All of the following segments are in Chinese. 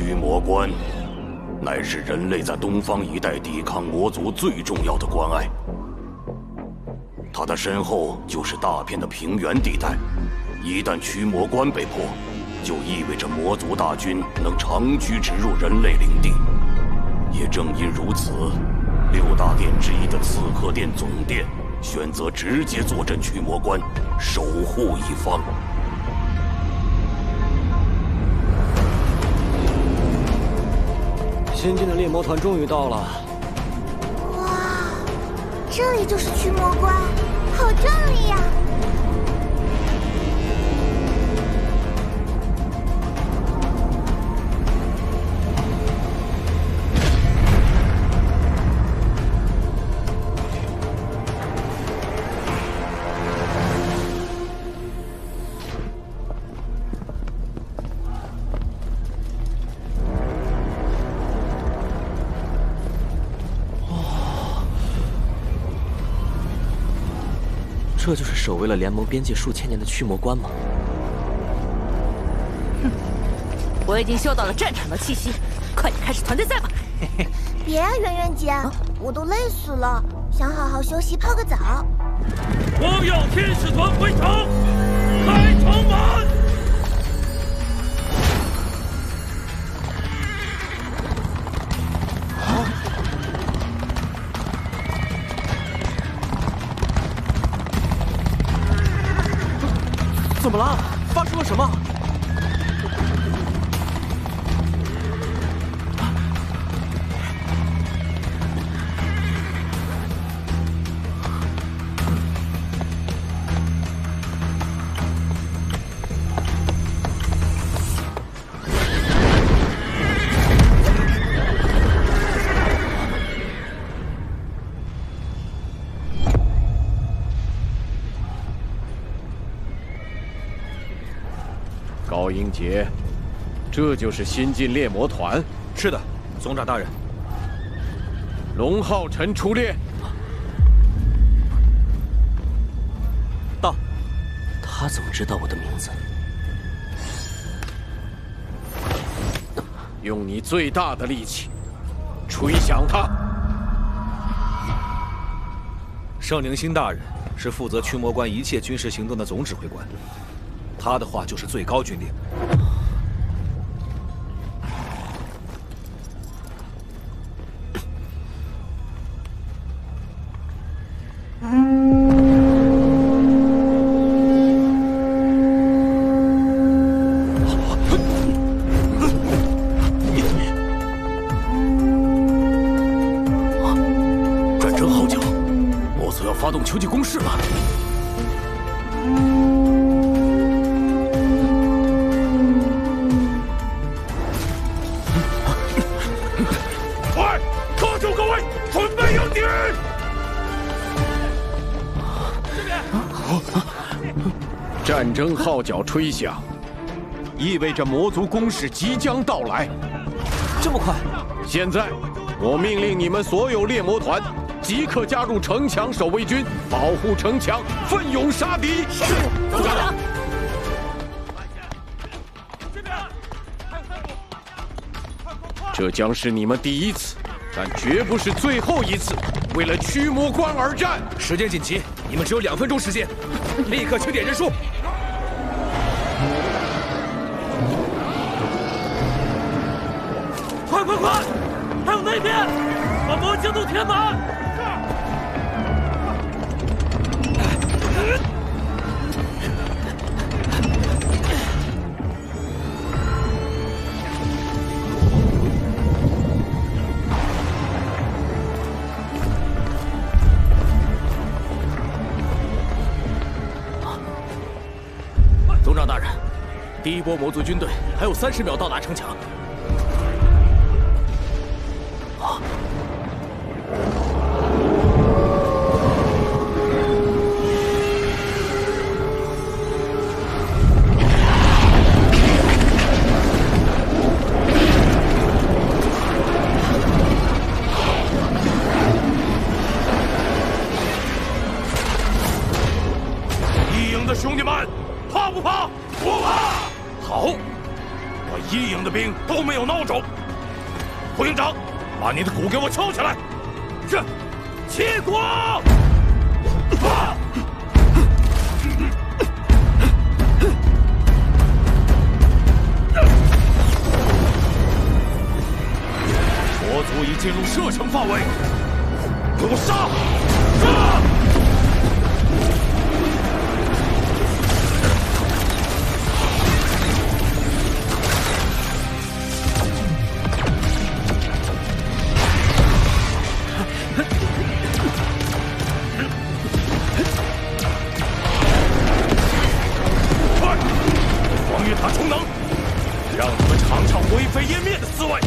驱魔关，乃是人类在东方一带抵抗魔族最重要的关隘。它的身后就是大片的平原地带，一旦驱魔关被破，就意味着魔族大军能长驱直入人类领地。也正因如此，六大殿之一的刺客殿总殿选择直接坐镇驱魔关，守护一方。 新进的猎魔团终于到了！哇，这里就是驱魔关，好壮丽呀！这就是守卫了联盟边界数千年的驱魔关吗？哼，我已经嗅到了战场的气息，快点开始团队赛吧！别啊，圆圆姐，我都累死了，想好好休息，泡个澡。光耀天使团回城，开城门！ 怎么了？发生了什么？高英杰，这就是新晋猎魔团。是的，总长大人。龙浩辰出猎。到。他怎么知道我的名字？用你最大的力气，吹响他。圣灵星大人是负责驱魔关一切军事行动的总指挥官。 他的话就是最高军令。战争号角，莫测要发动秋季攻势了。 战争号角吹响，意味着魔族攻势即将到来。这么快？现在，我命令你们所有猎魔团即刻加入城墙守卫军，保护城墙，奋勇杀敌。是，总长。这将是你们第一次，但绝不是最后一次，为了驱魔关而战。时间紧急，你们只有2分钟时间，立刻清点人数。 快！还有那边，把魔晶都填满。总长大人，第一波魔族军队还有30秒到达城墙。 义营的兄弟们，怕不怕？不怕！好，我一营的兵都没有孬种。胡营长，把你的鼓给我敲起来。是，齐国。啊 国族已进入射程范围，给我杀！杀！快，防御塔充能，让你们尝尝灰飞烟灭的滋味！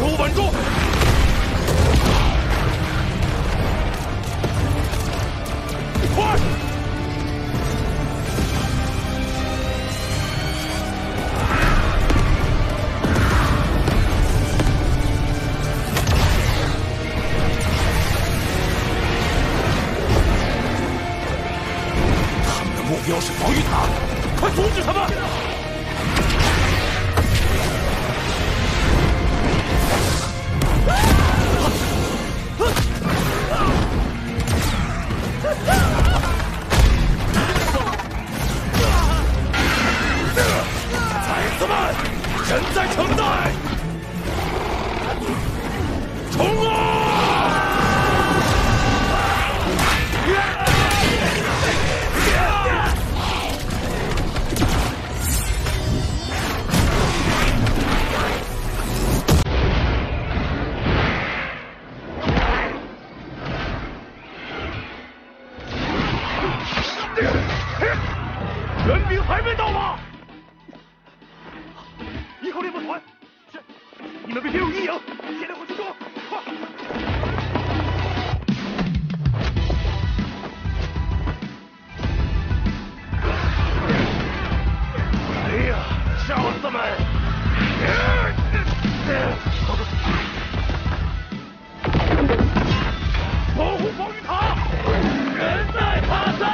给我稳住！ 又是防御塔，快阻止他们！崽子们，人在城内，冲啊！ 援兵还没到吗？一号猎豹团，是，你们被编入一营，现在回去抓，快！哎呀，小子们！保护防御塔，人在塔在。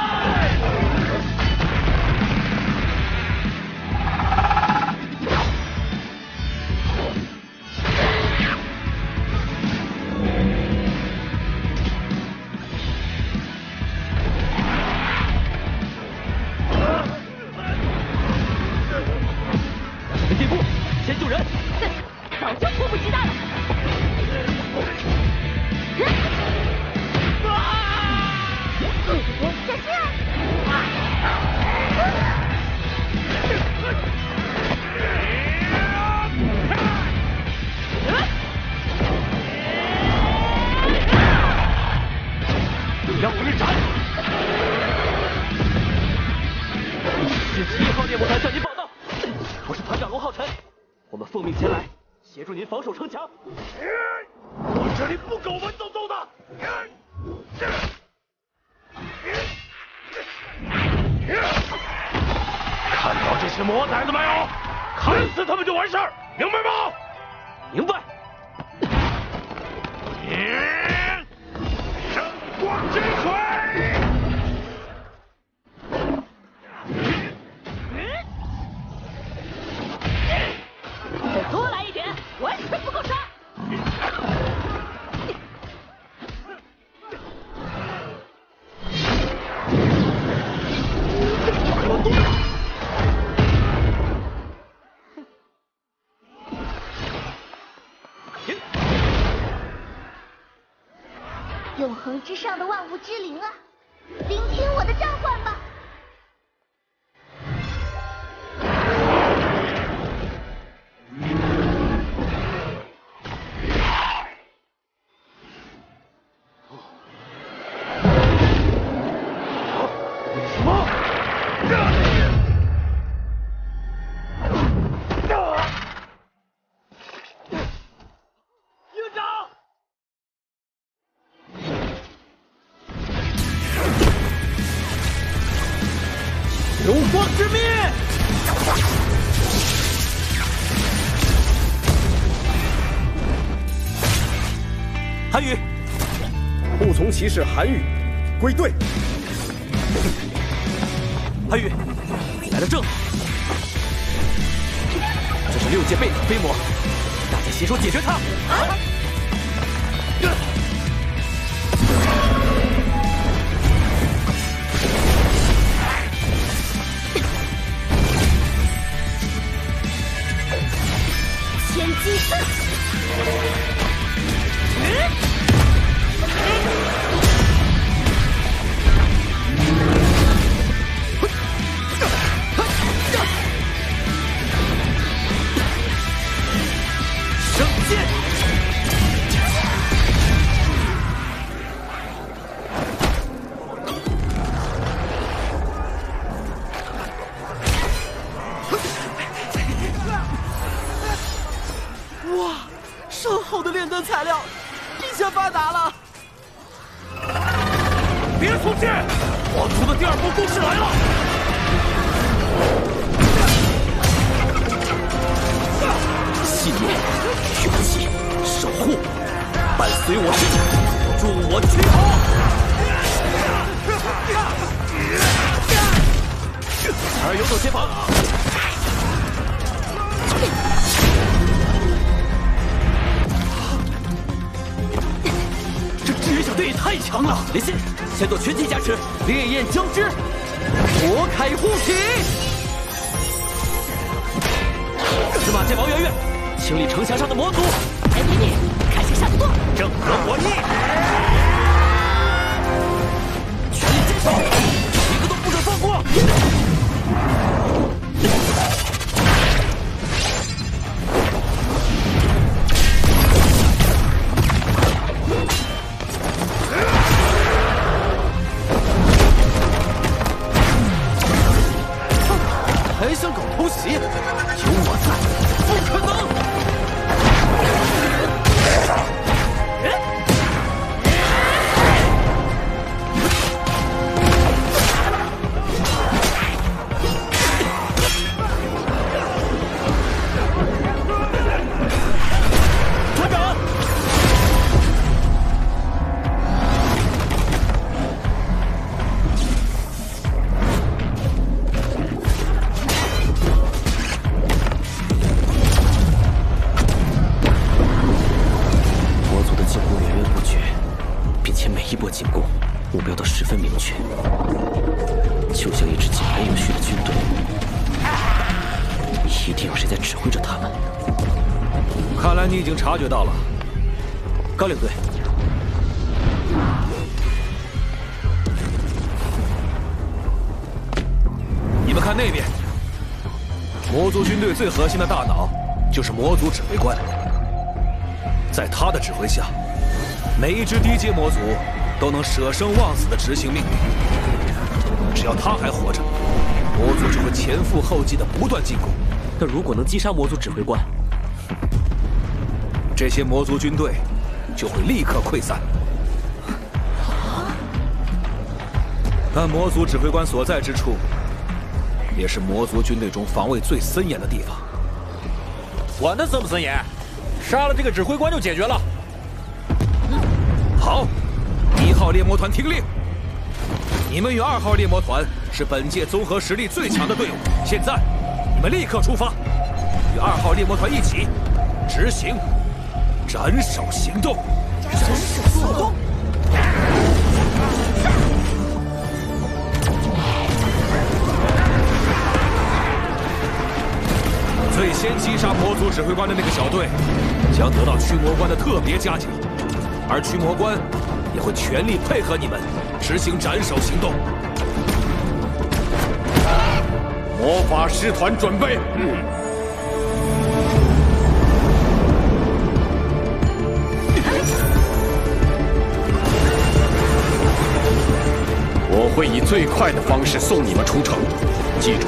之上的万物之灵啊，聆听我的召唤吧！什么？营长！有光之灭！韩宇，护从骑士韩宇，归队。韩宇，你来的正好。这是6阶贝塔飞魔，大家携手解决他。啊 天机刺！圣剑！好的炼丹材料，一下发达了。别出去！皇族的第2波攻势来了。 信念、勇气、守护，伴随我身影，助我驱跑。孩儿游走前方。这支援小队也太强了！连线，先做全体加持，烈焰交织，火铠护体。司马剑王圆圆。 清理城墙上的魔族，来给你，看谁下得动。正合我意，全力坚守，一个都不准放过。还想搞偷袭？有我在，不可能！ 察觉到了，高领队，你们看那边，魔族军队最核心的大脑就是魔族指挥官，在他的指挥下，每一支低阶魔族都能舍生忘死的执行命令。只要他还活着，魔族就会前赴后继的不断进攻。那如果能击杀魔族指挥官？ 这些魔族军队就会立刻溃散，但魔族指挥官所在之处，也是魔族军队中防卫最森严的地方。管他森不森严，杀了这个指挥官就解决了。好，1号猎魔团听令，你们与2号猎魔团是本届综合实力最强的队伍，现在你们立刻出发，与2号猎魔团一起执行。 斩首行动！斩首行动！最先击杀魔族指挥官的那个小队，将得到驱魔官的特别嘉奖，而驱魔官也会全力配合你们执行斩首行动。魔法师团准备。我会以最快的方式送你们出城，记住，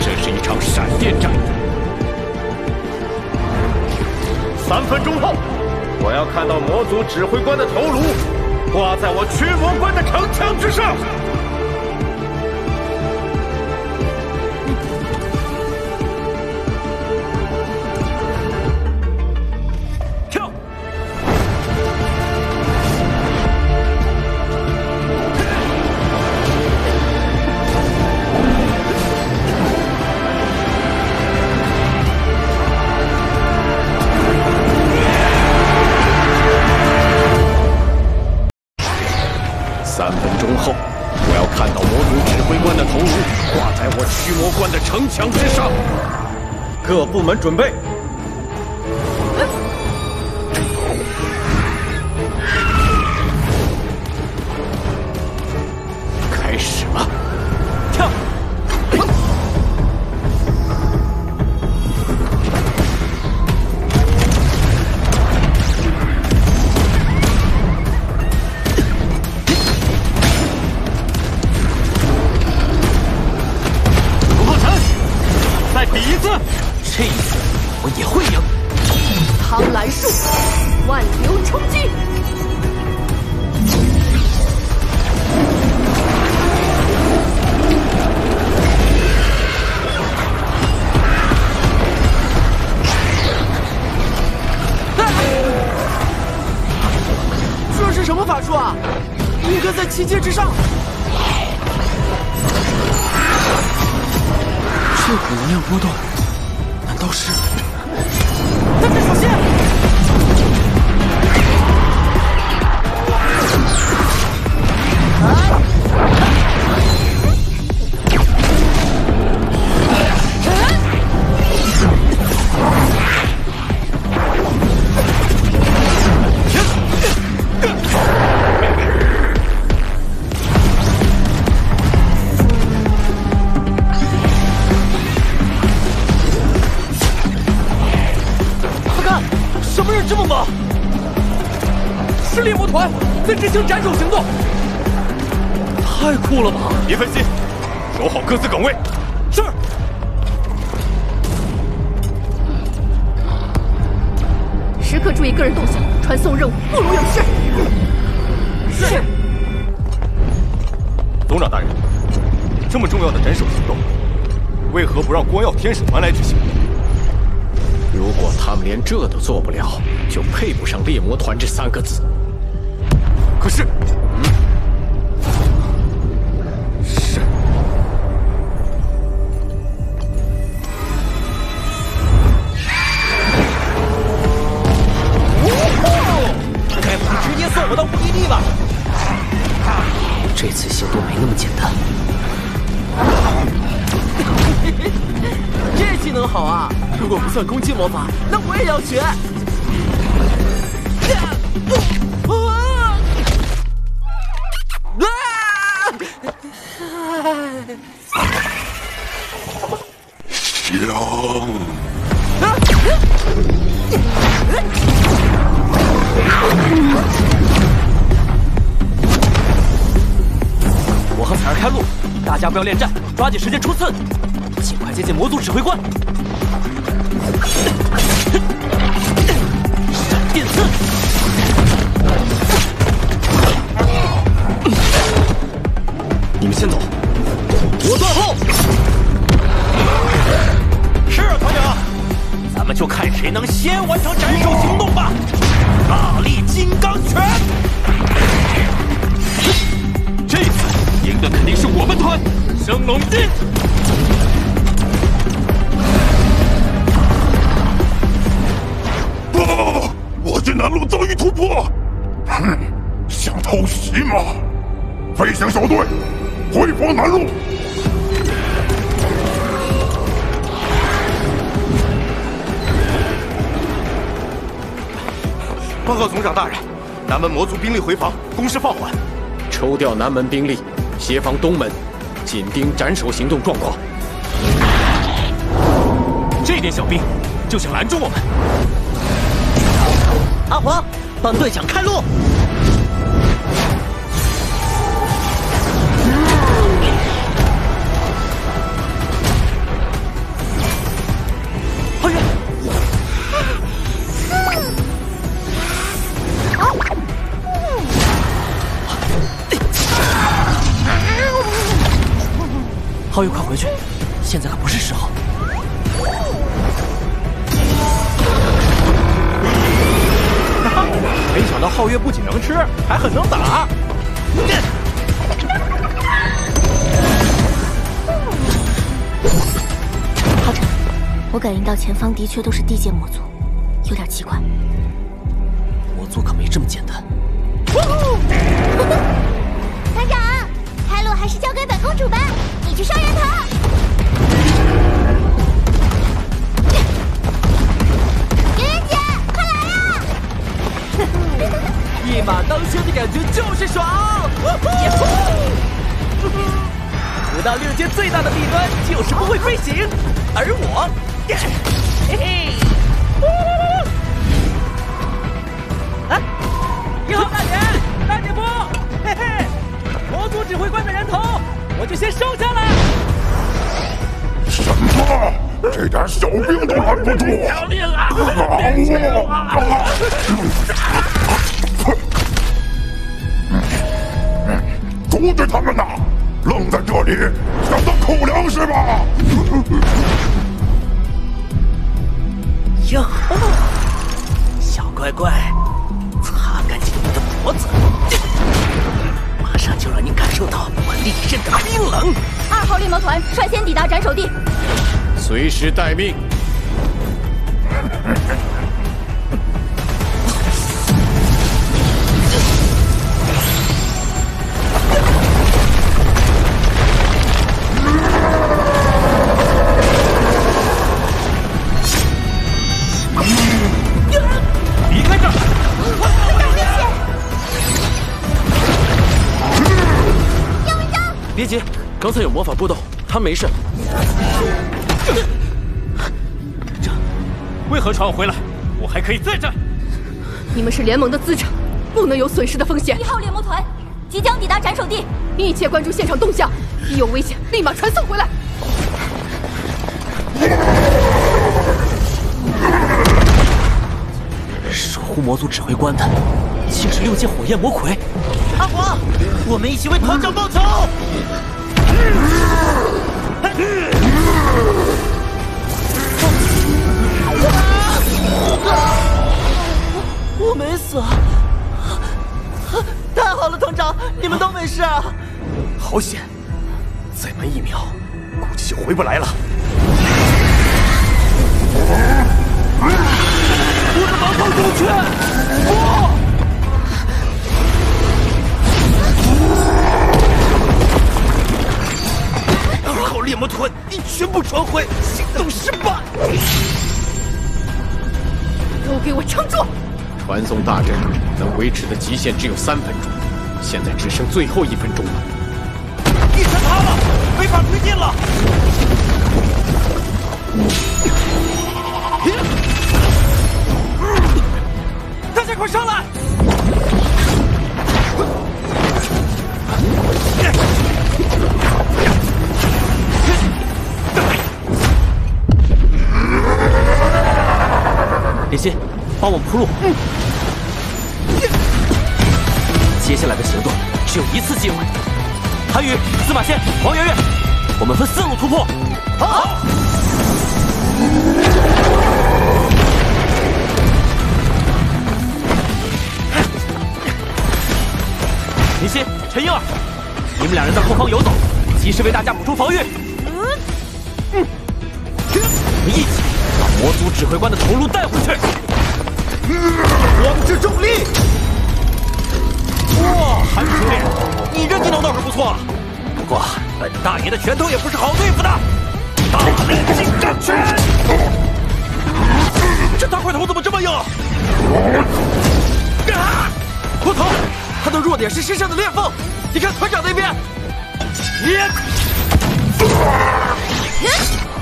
这是一场闪电战。3分钟后，我要看到魔族指挥官的头颅挂在我驱魔官的城墙之上。3分钟后，我要看到魔族指挥官的头颅挂在我驱魔官的城墙之上。各部门准备。 天使团来执行。如果他们连这都做不了，就配不上“猎魔团”这3个字。可是，是该不会直接送我到目的地吧？这次行动没那么简单。 这技能好啊！如果不算攻击魔法，那我也要学。我和彩儿开路，大家不要恋战，抓紧时间冲刺。 尽快接近魔族指挥官！闪电刺！你们先走，我断后。是啊，团长，咱们就看谁能先完成斩首行动吧！大力金刚拳！这次赢的肯定是我们团！升龙进！ 不！我军南路遭遇突破。哼，想偷袭吗？飞行小队，回防南路。报告总长大人，南门魔族兵力回防，攻势放缓。抽调南门兵力，协防东门，紧盯斩首行动状况。这点小兵就想拦住我们？ 阿黄，帮队长开路！哎呀！浩宇，快回去！现在可不是时候。 没想到皓月不仅能吃，还很能打。团长，我感应到前方的确都是地界魔族，有点奇怪。魔族可没这么简单。去伤人塔。 一马当先的感觉就是爽！武道六阶最大的弊端就是不会飞行，而我，嘿嘿，啊！一号大人，慢点播，嘿嘿，魔族指挥官的人头我就先收下了。什么？ 这点小兵都拦不住，要命了！阻止他们呐！愣在这里，想当口粮食吧？哟，小乖乖，擦干净你的脖子，马上就让你感受到我厉刃的冰冷。二号猎魔团率先抵达斩首地。 随时待命。离开这儿！有文章，别急，刚才有魔法波动，他没事。 这为何传我回来？我还可以再战。你们是联盟的资产，不能有损失的风险。一号猎魔团即将抵达斩首地，密切关注现场动向，一有危险立马传送回来。守护魔族指挥官的，竟是六阶火焰魔魁。阿黄，我们一起为团长报仇！我没死啊！太好了，团长，你们都没事啊！好险，再慢一秒，估计就回不来了。我的防空重拳！不！ 号猎魔团已全部传回，行动失败。都给我撑住！传送大阵能维持的极限只有3分钟，现在只剩最后1分钟了。第三趴了，没法推进了。大家快上来！ 林心，帮我们铺路。接下来的行动只有一次机会。韩宇、司马仙、王媛媛，我们分四路突破。好。林心、陈英儿，你们两人在后方游走，及时为大家补充防御。我们一起。 把魔族指挥官的头颅带回去，光之重力！哇，韩主任，你这技能倒是不错啊。不过本大爷的拳头也不是好对付的，大力金刚拳！这大块头怎么这么硬？啊！秃头，他的弱点是身上的裂缝，你看团长那边。大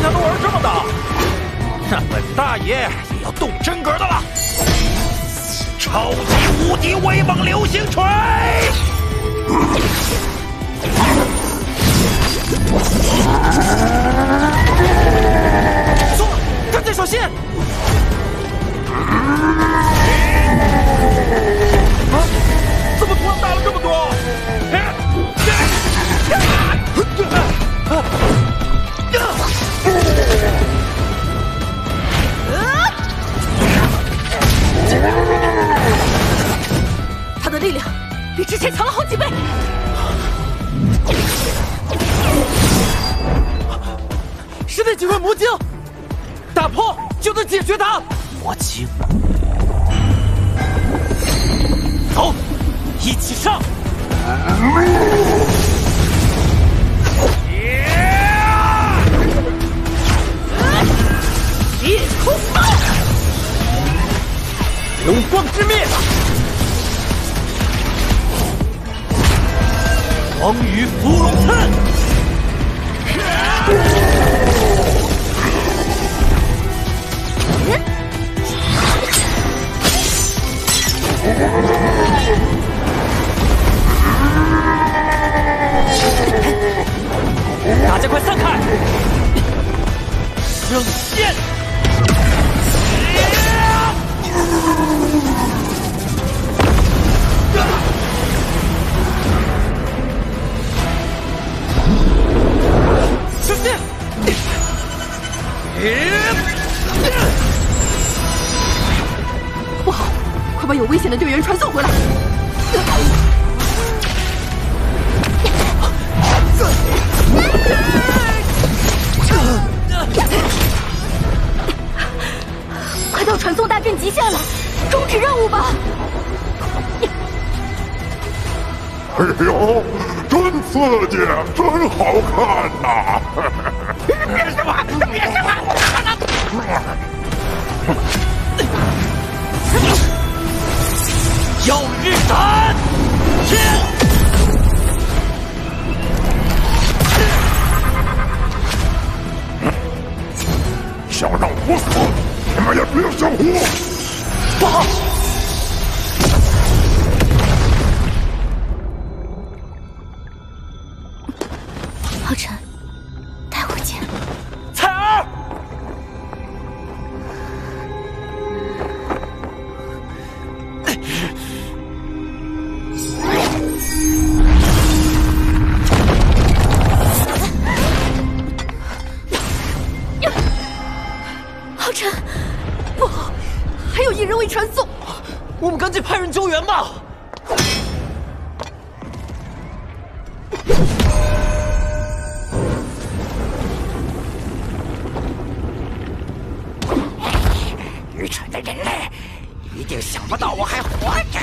家都玩这么大，那本大爷也要动真格的了。 超级无敌威猛流星锤！走，赶紧小心！啊！怎么突然打了这么多？这几块魔晶，打破就能解决它。魔晶，走，一起上！夜空暴，永光之灭，黄鱼伏龙阵。 大家快散开！圣剑，圣剑。 不好，快把有危险的队员传送回来！快到传送大阵极限了，终止任务吧！哎呦，真刺激，真好看呐、啊！别杀我！别杀我！ 耀日伞，天！想让我死，你们也别想活！不好！浩辰，待会见。彩儿。 传送，我们赶紧派人救援吧！愚蠢的人类，一定想不到我还活着。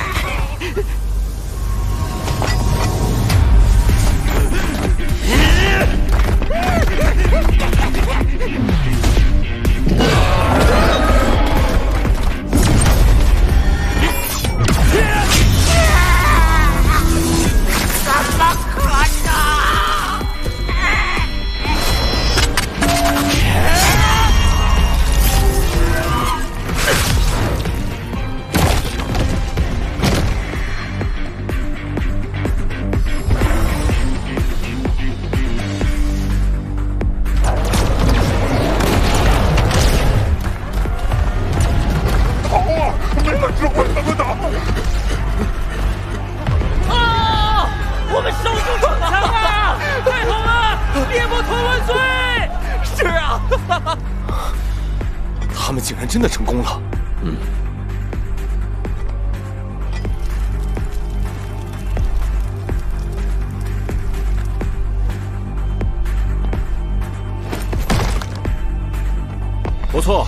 真的成功了，嗯。不错，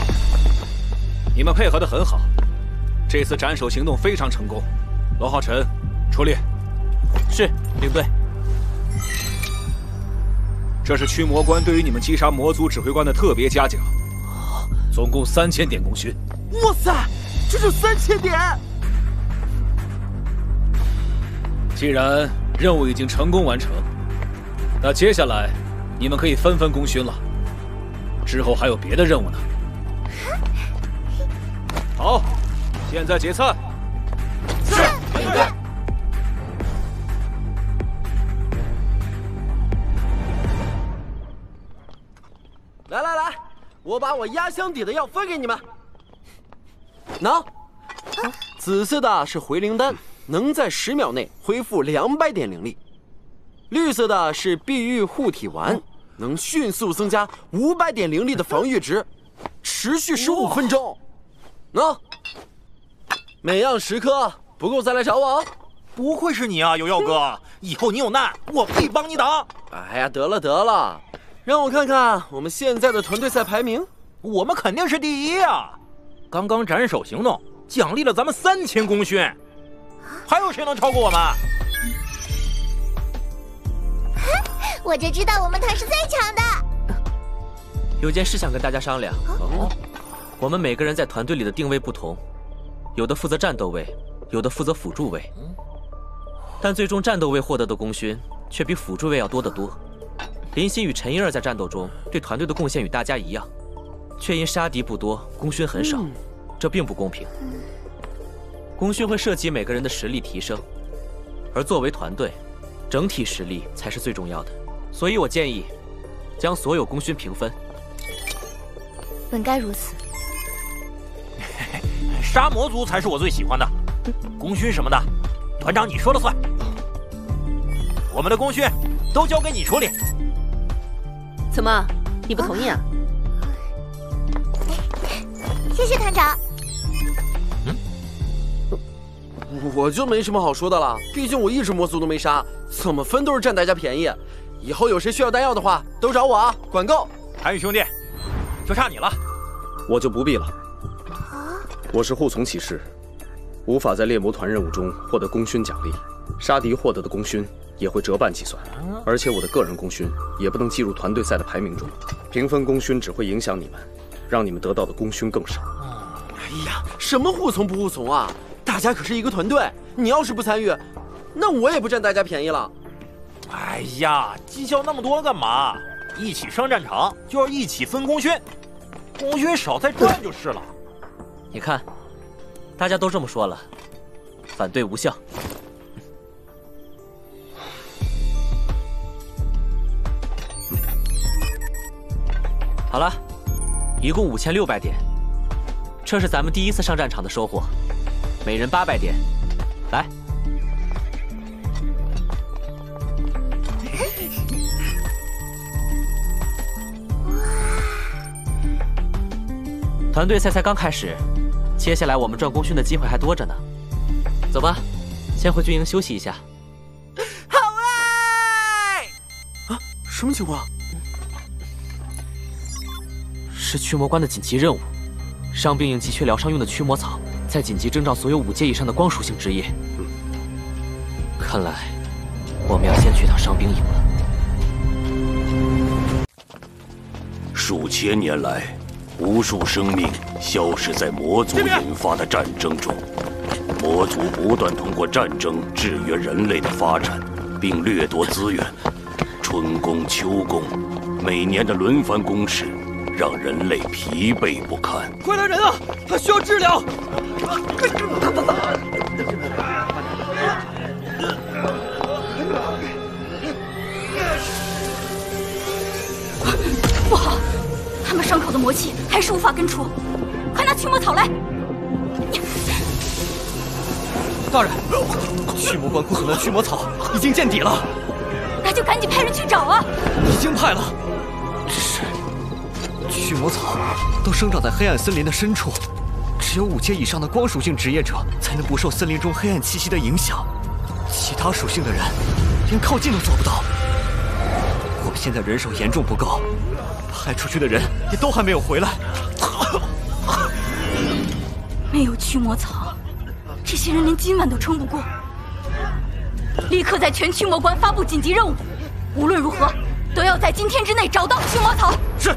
你们配合得很好，这次斩首行动非常成功。罗浩辰，出列。是，领队。这是驱魔官对于你们击杀魔族指挥官的特别嘉奖。 总共3000点功勋。哇塞，这就3000点！既然任务已经成功完成，那接下来你们可以分分功勋了。之后还有别的任务呢。好，现在解散。是，领队。来来来。 我把我压箱底的药分给你们，喏，紫色的是回灵丹，能在10秒内恢复200点灵力；绿色的是碧玉护体丸，能迅速增加500点灵力的防御值，持续15分钟。喏，每样10颗，不够再来找我啊！不愧是你啊，有药哥，以后你有难我必帮你挡。哎呀，得了得了。让我看看我们现在的团队赛排名，我们肯定是第一啊！刚刚斩首行动奖励了咱们3000功勋，还有谁能超过我们？我就知道我们团是最强的。有件事想跟大家商量，我们每个人在团队里的定位不同，有的负责战斗位，有的负责辅助位，但最终战斗位获得的功勋却比辅助位要多得多。 林欣与陈英儿在战斗中对团队的贡献与大家一样，却因杀敌不多，功勋很少，这并不公平。功勋会涉及每个人的实力提升，而作为团队，整体实力才是最重要的。所以我建议，将所有功勋平分。本该如此。杀魔族才是我最喜欢的，功勋什么的，团长你说了算。我们的功勋都交给你处理。 怎么，你不同意啊？谢谢团长。嗯，我就没什么好说的了，毕竟我一只魔族都没杀，怎么分都是占大家便宜。以后有谁需要弹药的话，都找我啊，管够。韩宇兄弟，就差你了，我就不必了。啊，我是护从骑士，无法在猎魔团任务中获得功勋奖励，杀敌获得的功勋。 也会折半计算，而且我的个人功勋也不能计入团队赛的排名中。平分功勋只会影响你们，让你们得到的功勋更少。哎呀，什么护从不护从啊！大家可是一个团队，你要是不参与，那我也不占大家便宜了。哎呀，计较那么多干嘛？一起上战场就要一起分功勋，功勋少再赚就是了。你看，大家都这么说了，反对无效。 好了，一共5600点，这是咱们第一次上战场的收获，每人800点。来，团队赛才刚开始，接下来我们赚功勋的机会还多着呢。走吧，先回军营休息一下。好嘞！啊，什么情况？ 是驱魔官的紧急任务，伤病应急缺疗伤用的驱魔草，在紧急征召所有5阶以上的光属性职业。看来我们要先去趟伤兵营了。数千年来，无数生命消失在魔族引发的战争中，魔族不断通过战争制约人类的发展，并掠夺资源。春宫、秋宫，每年的轮番攻势。 让人类疲惫不堪。快来人啊！他需要治疗。不好，他们伤口的魔气还是无法根除。快拿驱魔草来！大人，驱魔官库存的驱魔草已经见底了。那就赶紧派人去找啊！已经派了。 驱魔草都生长在黑暗森林的深处，只有5阶以上的光属性职业者才能不受森林中黑暗气息的影响，其他属性的人连靠近都做不到。我们现在人手严重不够，派出去的人也都还没有回来。没有驱魔草，这些人连今晚都撑不过。立刻在全驱魔关发布紧急任务，无论如何都要在今天之内找到驱魔草。是。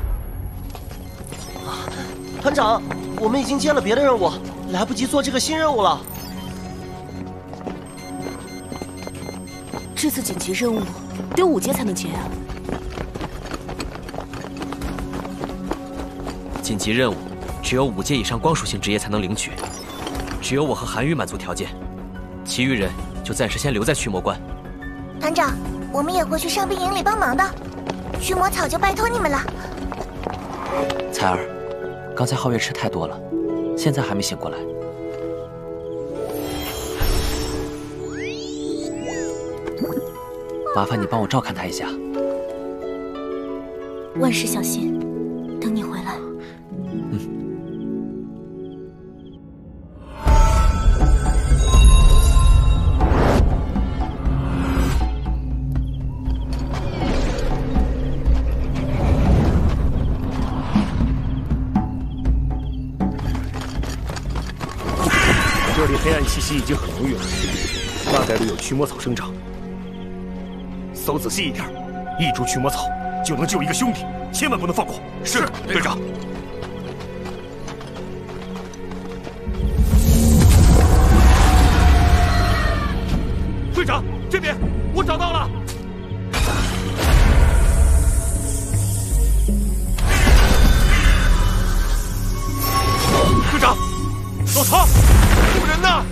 团长，我们已经接了别的任务，来不及做这个新任务了。这次紧急任务得5阶才能接啊！紧急任务只有5阶以上光属性职业才能领取，只有我和韩宇满足条件，其余人就暂时先留在驱魔关。团长，我们也会去伤兵营里帮忙的，驱魔草就拜托你们了。彩儿。 刚才皓月吃太多了，现在还没醒过来。麻烦你帮我照看他一下。万事小心，等你回来。嗯。离黑暗气息已经很遥远，大概率有驱魔草生长。搜仔细一点，一株驱魔草就能救一个兄弟，千万不能放过。是，队长。 队长，这边我找到了。队长，老曹，有人呢！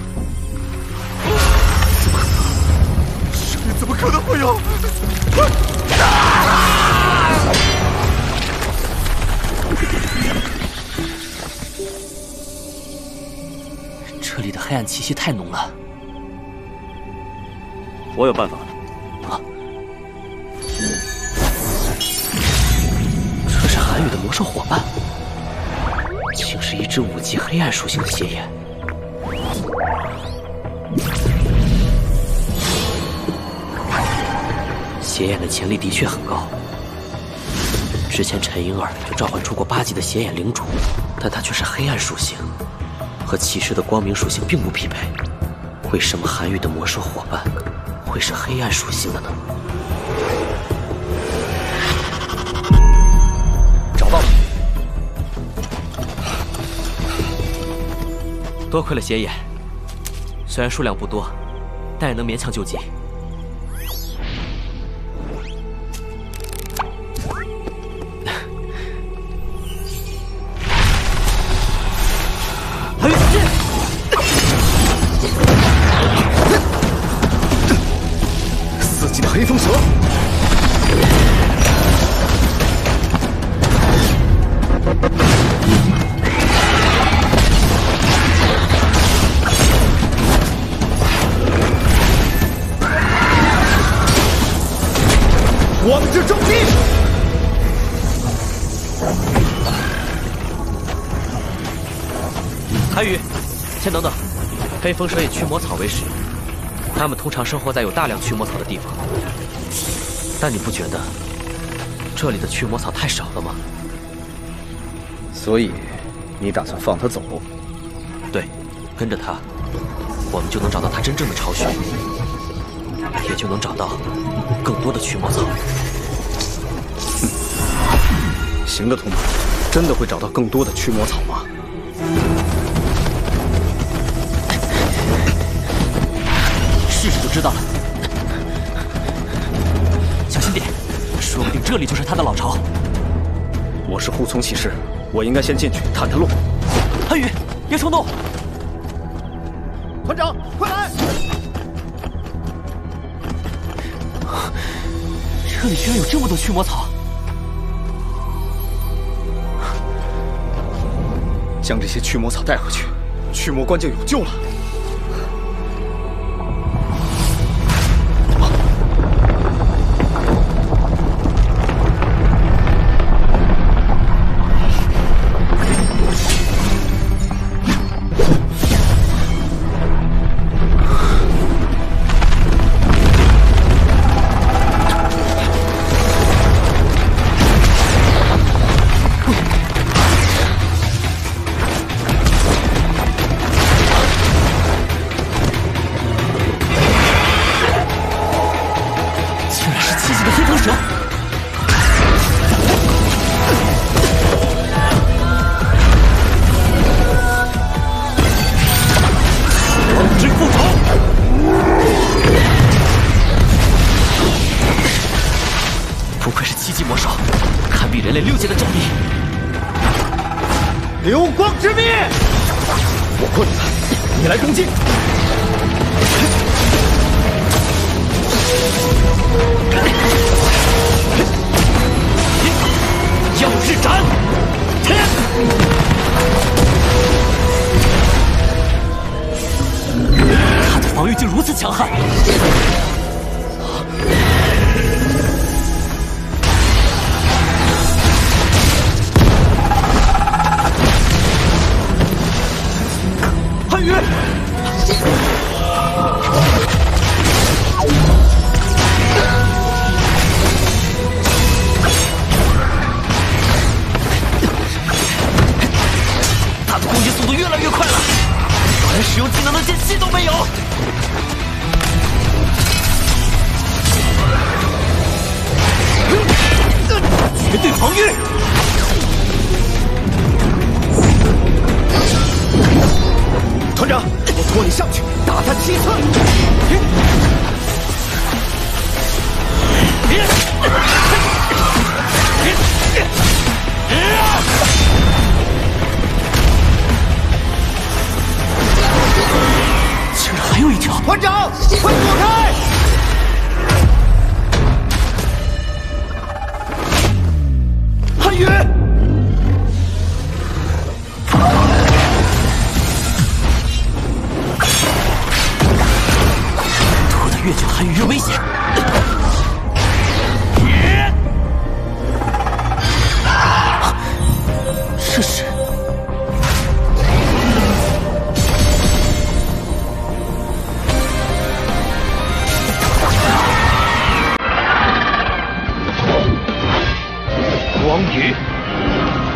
这里怎么可能会有？这里的黑暗气息太浓了。 我有办法了，啊！这是韩宇的魔兽伙伴，竟是一只5级黑暗属性的邪眼。邪眼的潜力的确很高，之前陈婴儿就召唤出过8级的邪眼领主，但他却是黑暗属性，和骑士的光明属性并不匹配。为什么韩宇的魔兽伙伴？ 会是黑暗属性的呢？找到了！多亏了邪眼，虽然数量不多，但也能勉强救济。黑风蛇，我们是重击。 韩宇，先等等，黑风蛇以驱魔草为食。 他们通常生活在有大量驱魔草的地方，但你不觉得这里的驱魔草太少了吗？所以，你打算放他走？对，跟着他，我们就能找到他真正的巢穴，也就能找到更多的驱魔草。行的，同志，真的会找到更多的驱魔草吗？ 试试就知道了，小心点，说不定这里就是他的老巢。我是护从骑士，我应该先进去探探路。韩宇，别冲动！团长，快来！这里居然有这么多驱魔草！将这些驱魔草带回去，驱魔官就有救了。全队防御。 团长，我拖你上去，打他七次！竟然还有一条！团长，你快躲开！韩宇。 越近韩宇越危险。试试。光宇，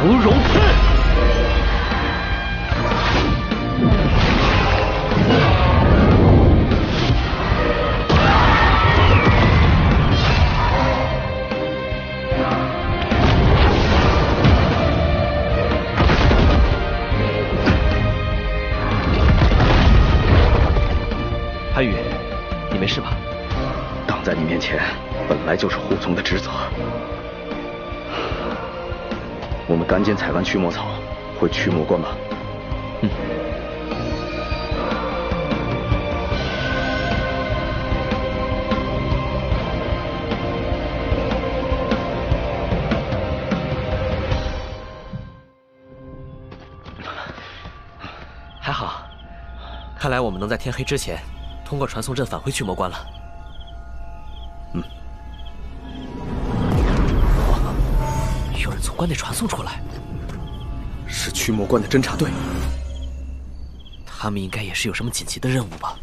芙蓉刺。 韩宇，你没事吧？挡在你面前，本来就是护宗的职责。我们赶紧采完驱魔草，回驱魔关吧。嗯。还好，看来我们能在天黑之前。 通过传送阵返回驱魔关了。嗯。有人从关内传送出来，是驱魔关的侦察队。他们应该也是有什么紧急的任务吧？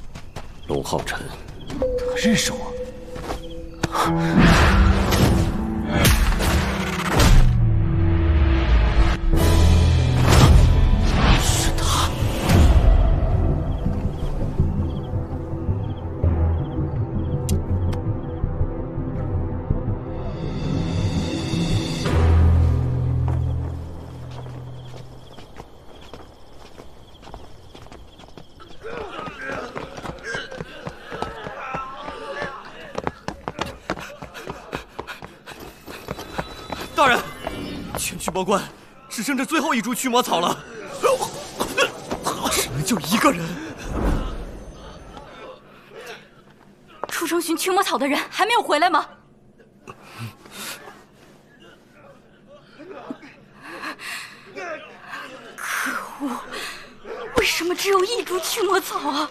龙浩辰，他认识我。是他。 大人，全驱魔关只剩这最后一株驱魔草了，只能救一个人。出城寻驱魔草的人还没有回来吗？可恶，为什么只有一株驱魔草啊？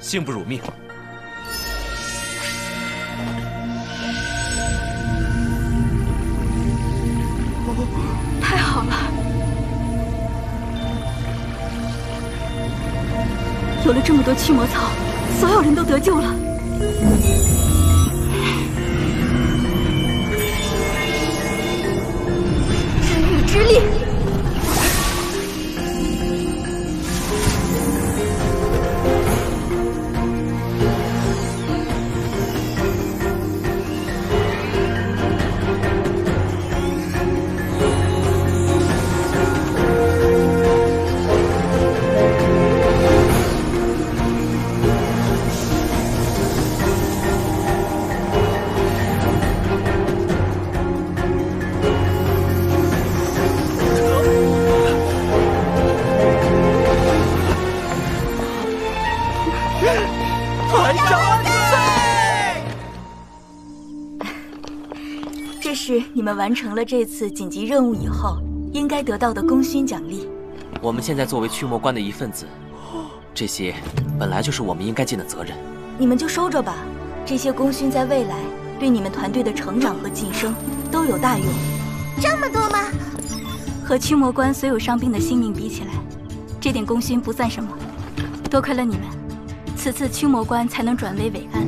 幸不辱命。太好了，有了这么多驱魔草，所有人都得救了。神域之力。 你们完成了这次紧急任务以后，应该得到的功勋奖励。我们现在作为驱魔关的一份子，这些本来就是我们应该尽的责任。你们就收着吧，这些功勋在未来对你们团队的成长和晋升都有大用。这么多吗？和驱魔关所有伤病的性命比起来，这点功勋不算什么。多亏了你们，此次驱魔关才能转危为安。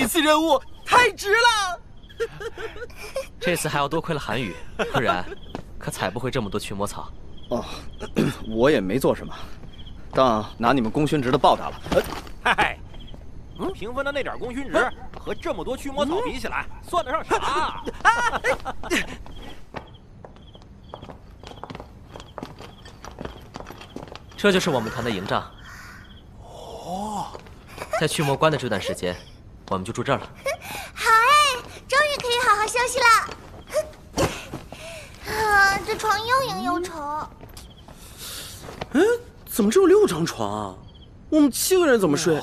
这次任务太值了！这次还要多亏了韩宇，不然可采不回这么多驱魔草。哦，我也没做什么，当拿你们功勋值的报答了。嗨，平分的那点功勋值和这么多驱魔草比起来，算得上啥？这就是我们团的营帐。哦，在驱魔关的这段时间，我们就住这儿了。好哎，终于可以好好休息了。啊，这床又硬又丑。哎，怎么只有6张床啊？我们7个人怎么睡？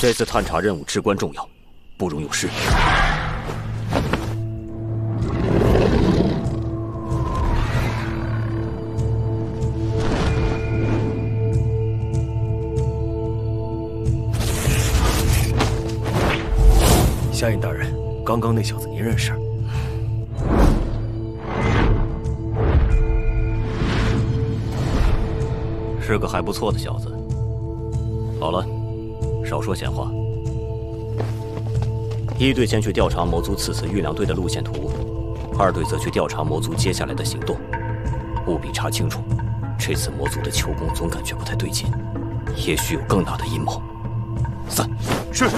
这次探查任务至关重要，不容有失。 夏印大人，刚刚那小子您认识？是个还不错的小子。好了，少说闲话。1队先去调查魔族此次运粮队的路线图，2队则去调查魔族接下来的行动。务必查清楚，这次魔族的求功总感觉不太对劲，也许有更大的阴谋。散。是。